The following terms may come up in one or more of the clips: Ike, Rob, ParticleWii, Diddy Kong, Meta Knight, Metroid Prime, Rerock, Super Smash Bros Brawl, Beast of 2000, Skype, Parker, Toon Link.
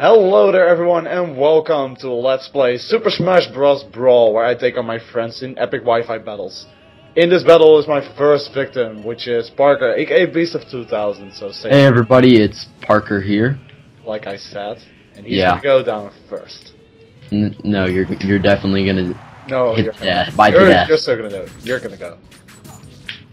Hello there everyone and welcome to Let's Play Super Smash Bros Brawl, where I take on my friends in epic Wi-Fi battles. In this battle is my first victim, which is Parker, aka Beast of 2000, so say hey everybody, it's Parker here. Like I said, and he's gonna go down first. No, you're definitely gonna you're still gonna do it. You're gonna go.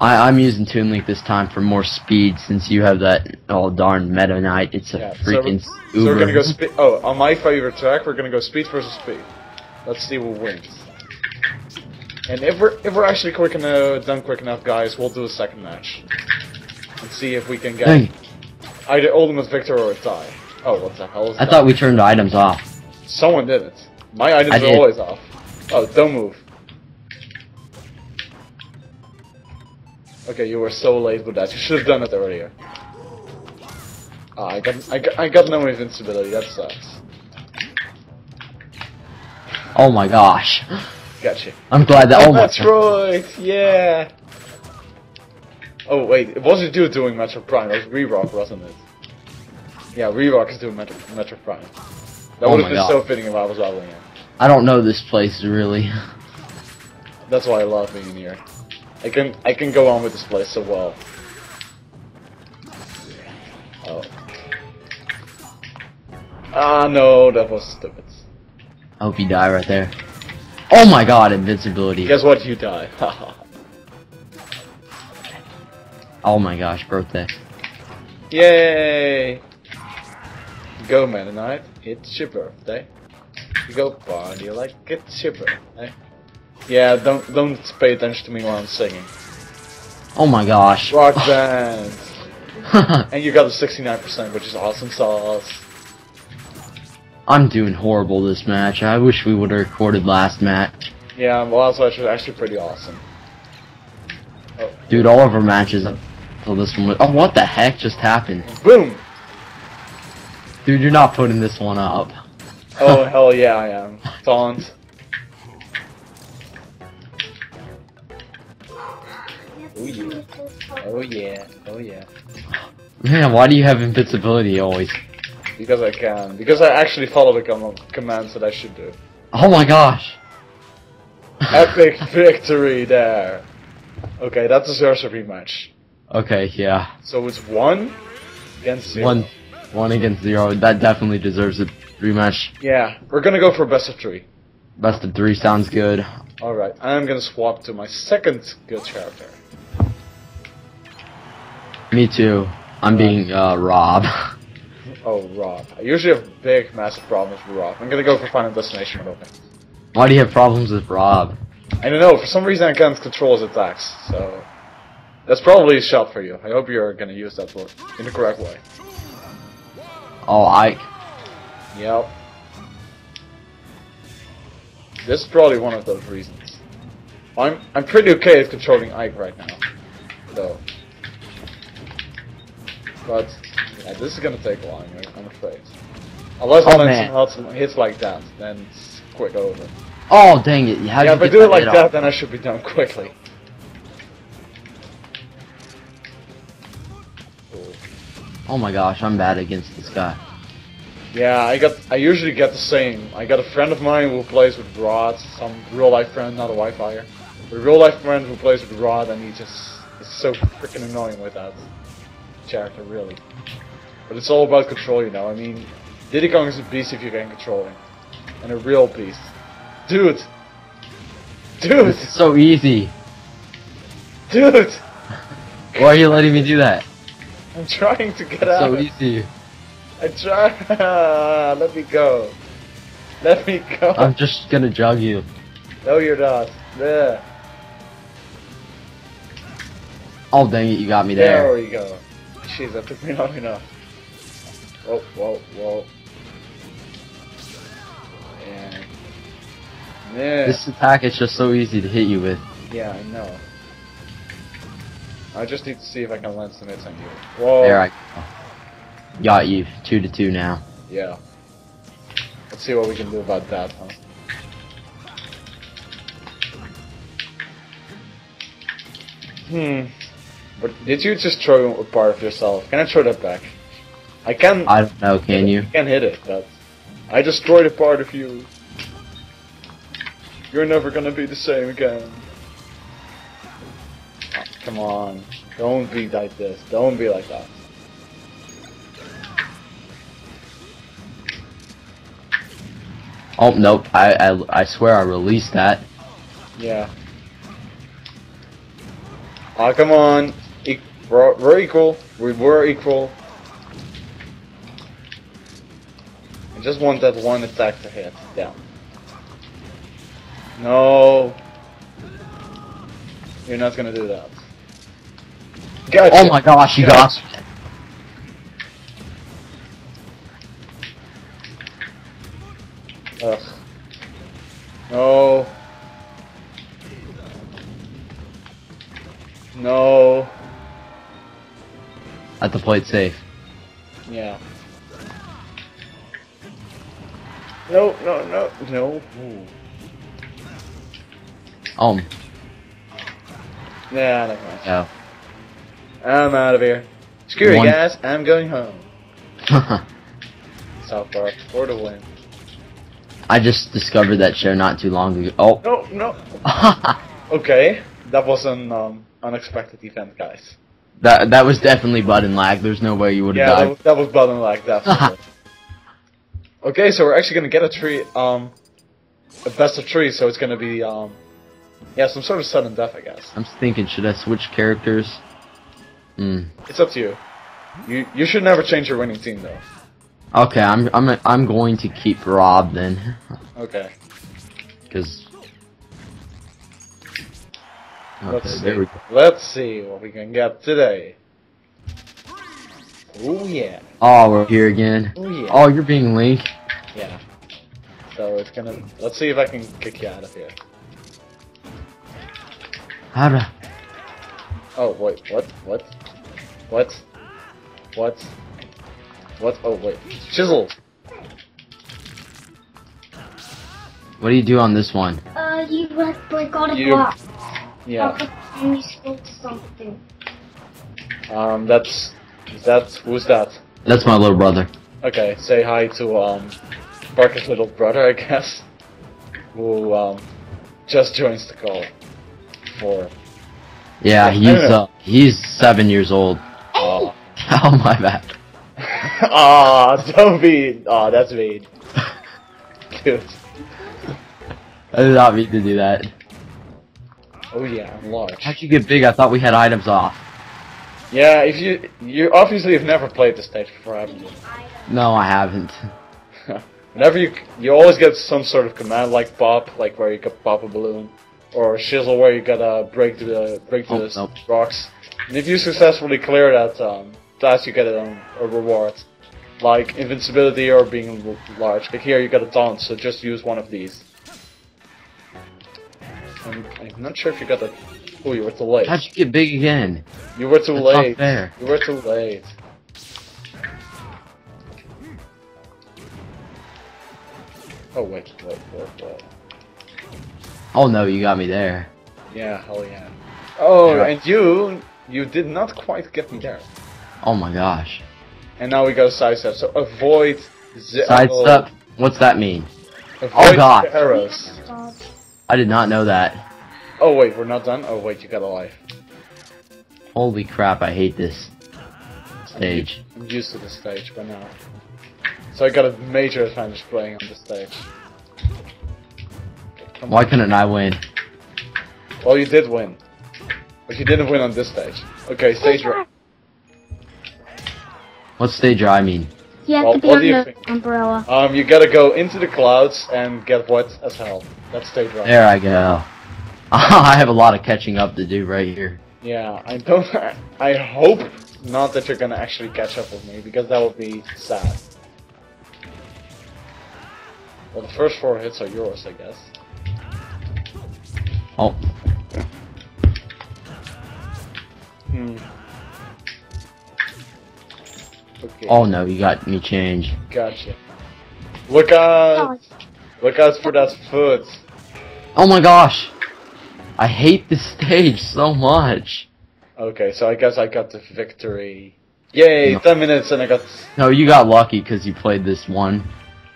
I'm using Toon Link this time for more speed since you have that darn Meta Knight. It's a freaking Uber. So we're gonna go speed. Oh, on my favorite track, we're gonna go speed versus speed. Let's see who wins. And if we're actually quick enough, done quick enough, guys, we'll do a second match and see if we can get either ultimate victor or a tie. Oh, what the hell is that? I thought we turned items off. Someone did it. My items are always off. Oh, don't move. Okay, you were so late with that. You should have done it earlier. Ah, I got no invincibility. That sucks. Oh my gosh. Gotcha. I'm glad that. Oh, Metroid! Yeah. Oh wait, it wasn't you doing Metroid Prime. It was Rerock, wasn't it? Yeah, Rerock is doing Metroid Prime. That would have been so fitting if I was battling it. I don't know this place really. That's why I love being in here. I can go on with this place so well. Oh. Ah no, that was stupid. I hope you die right there. Oh my god, invincibility. Guess what, you die. Oh my gosh, birthday. Yay! Go, Meta Knight. It's your birthday. You go party like it's your birthday. Yeah, don't pay attention to me while I'm singing. Oh my gosh. Rock band. And you got a 69%, which is awesome sauce. I'm doing horrible this match. I wish we would have recorded last match. Yeah, well, that match was actually pretty awesome. Oh. Dude, all of our matches until this one was... Oh, what the heck just happened? Boom! Dude, you're not putting this one up. Oh, hell yeah, I am. Taunt. Oh yeah. Oh yeah. Oh yeah. Man, why do you have invincibility always? Because I can. Because I actually follow the commands that I should do. Oh my gosh. Epic victory there. Okay, that deserves a rematch. Okay, yeah. So it's 1 against 0. One against 0. That definitely deserves a rematch. Yeah, we're gonna go for best of 3. Best of 3 sounds good. Alright, I'm gonna swap to my second good character. Me too. I'm being Rob. Oh, Rob. I usually have big, massive problems with Rob. I'm gonna go for Final Destination. Why do you have problems with Rob? I don't know. For some reason, I can't control his attacks. So that's probably a shot for you. I hope you're gonna use that in the correct way. Oh, Ike. Yep. This is probably one of those reasons. I'm pretty okay at controlling Ike right now, though. But yeah, this is gonna take long, I'm afraid. Unless I land some hits like that, then it's quick over. Oh dang it! Yeah, if I do it like that, then I should be done quickly. Cool. Oh my gosh, I'm bad against this guy. Yeah, I usually get the same. I got a friend of mine who plays with Rod, some real life friend, not a Wi-Fi-er. A real life friend who plays with Rod, and he just is so freaking annoying with that character, really. But it's all about control, you know. I mean, Diddy Kong is a beast if you can control him, and a real beast. Dude, it's so easy. Dude, why are you letting me do that? I'm trying to get out. So easy. I try. Let me go. Let me go. I'm just gonna jog you. No, you're not. Yeah. Oh dang it! You got me there. There we go. Jeez, that took me long enough. Whoa, whoa, whoa. Yeah. Yeah. This attack is just so easy to hit you with. Yeah, I know. I just need to see if I can land some hits on you. Whoa. There I go. Got you. 2-2 now. Yeah. Let's see what we can do about that, huh? Hmm. But did you just throw a part of yourself? Can I throw that back? I can. I don't know. Can you? I can hit it, but I destroyed a part of you. You're never gonna be the same again. Oh, come on, don't be like this. Don't be like that. Oh nope! I swear I released that. Yeah. Ah, oh, come on. We're equal. We were equal. I just want that one attack to hit down. No. You're not gonna do that. Gotcha. Oh my gosh, you got me. Ugh. No. No. I have to play it safe. Yeah. No, no, no, no. Nah, not much. Yeah. I'm out of here. Screw you guys, I'm going home. South Park for the win. I just discovered that show not too long ago. Oh. No, no. Okay, that was an unexpected event, guys. That was definitely Bud and Lag. There's no way you would have died. Yeah, that was Bud and Lag, definitely. Okay, so we're actually gonna get a a best of three, so it's gonna be yeah, some sort of sudden death, I guess. I'm thinking, should I switch characters? It's up to you. You should never change your winning team, though. Okay, I'm going to keep Rob then. Okay. Because. Okay, let's see what we can get today. Oh yeah. Oh, we're here again. Oh yeah. Oh, you're being Link. Yeah. So it's gonna. Let's see if I can kick you out of here. How to? Oh wait, what? What? What? What? What? Oh wait, chisel. What do you do on this one? You have to break all the blocks. Yeah. And you spoke something. Who's that? That's my little brother. Okay, say hi to Parker's little brother, I guess, who just joins the call. For. Yeah, he's 7 years old. Oh, oh my bad. Ah, oh, don't be. Ah, oh, that's mean. Dude. I did not mean to do that. Oh yeah, I'm large. How'd you get big? I thought we had items off. Yeah, if you obviously have never played this stage before, haven't you? No, I haven't. Whenever you always get some sort of command like pop, like where you could pop a balloon, or shizzle where you gotta break through the rocks. And if you successfully clear that class, you get a reward, like invincibility or being large. Like here, you got a taunt, so just use one of these. I'm not sure if you got the. Oh, you were too late. How'd you get big again? You were too late. You were too late. Oh wait, wait, wait, wait. Oh no, you got me there. Yeah, hell yeah. Oh, yeah. And you did not quite get me there. Oh my gosh. And now we go sidestep, so avoid the sidestep? What's that mean? Avoid the arrows. I did not know that. Oh wait, we're not done? Oh wait, you got a life. Holy crap, I hate this stage. I'm used to this stage by now. So I got a major advantage playing on this stage. Why couldn't I win? Well, you did win. But you didn't win on this stage. Okay, stage right. What stage I mean? You have to be under the umbrella. You gotta go into the clouds and get wet as hell. That's stage right. There I go. I have a lot of catching up to do right here. Yeah, I hope not that you're gonna actually catch up with me, because that would be sad. Well, the first four hits are yours, I guess. Oh. Okay. Oh no, you got me changed. Gotcha. Look out! Look out for that foot! Oh my gosh! I hate this stage so much! Okay, so I guess I got the victory. Yay, no. 10 minutes and I got... No, you got lucky because you played this one.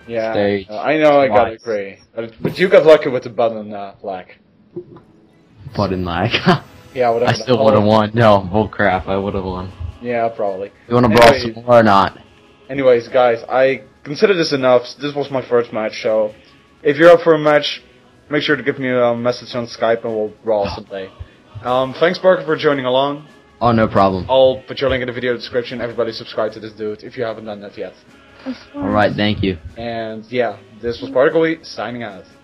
Yeah, stage. I know, I gotta agree. But you got lucky with the button lag. Button lag? Yeah, whatever. I still would've won. No, bullcrap, I would've won. Yeah, probably. You wanna brawl some more or not? Anyways, guys, I consider this enough. This was my first match, so if you're up for a match, make sure to give me a message on Skype and we'll brawl someday. Thanks, Parker, for joining along. Oh, no problem. I'll put your link in the video description. Everybody subscribe to this dude if you haven't done that yet. Alright, thank you. And yeah, this was ParticleWii signing out.